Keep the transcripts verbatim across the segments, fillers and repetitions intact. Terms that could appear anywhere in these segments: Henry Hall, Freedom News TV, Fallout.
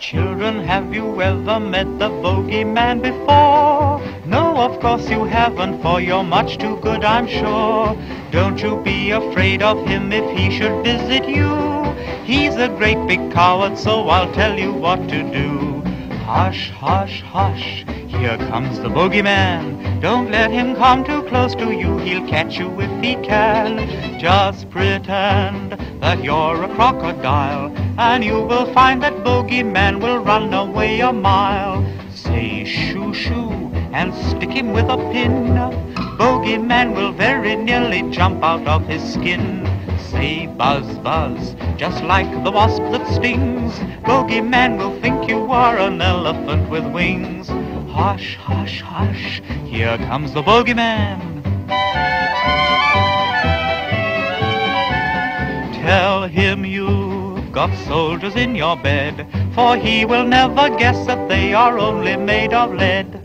Children, have you ever met the bogeyman before? No, of course you haven't, for you're much too good, I'm sure. Don't you be afraid of him if he should visit you. He's a great big coward, so I'll tell you what to do. Hush, hush, hush, here comes the bogeyman. Don't let him come too close to you, he'll catch you if he can. Just pretend that you're a crocodile, and you will find that bogeyman will run away a mile. Say shoo shoo and stick him with a pin. Bogeyman will very nearly jump out of his skin. Say buzz buzz, just like the wasp that stings. Bogeyman will think you are an elephant with wings. Hush, hush, hush, here comes the bogeyman. Tell him you've got soldiers in your bed, for he will never guess that they are only made of lead.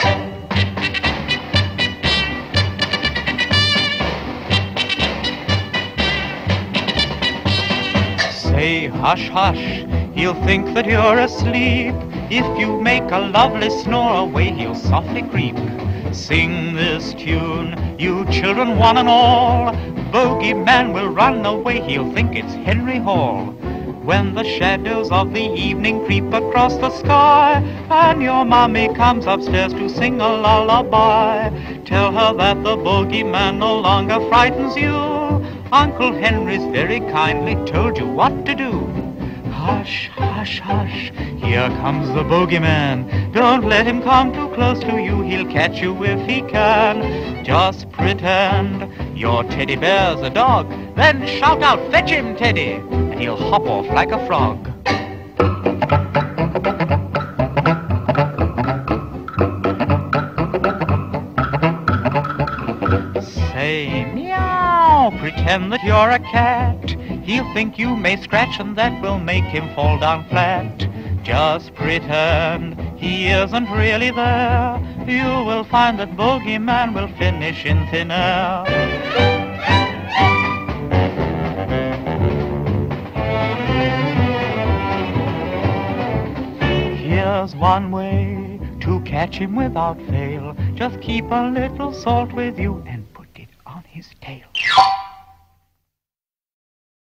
Say hush hush, he'll think that you're asleep. If you make a lovely snore away, he'll softly creep. Sing this tune, you children one and all. Bogeyman will run away, he'll think it's Henry Hall. When the shadows of the evening creep across the sky, and your mommy comes upstairs to sing a lullaby, tell her that the bogeyman no longer frightens you. Uncle Henry's very kindly told you what to do. Hush, hush, hush, here comes the bogeyman. Don't let him come too close to you, he'll catch you if he can. Just pretend your teddy bear's a dog, then shout out, fetch him, Teddy, and he'll hop off like a frog. Say meow, pretend that you're a cat. He'll think you may scratch and that will make him fall down flat. Just pretend he isn't really there. You will find that bogeyman will finish in thin air. Here's one way to catch him without fail. Just keep a little salt with you.